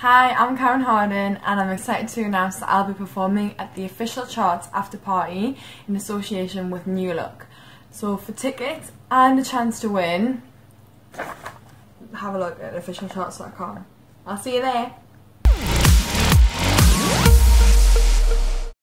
Hi, I'm Karen Harding and I'm excited to announce that I'll be performing at the Official Charts After Party in association with New Look. So for tickets and a chance to win, have a look at officialcharts.com. I'll see you there!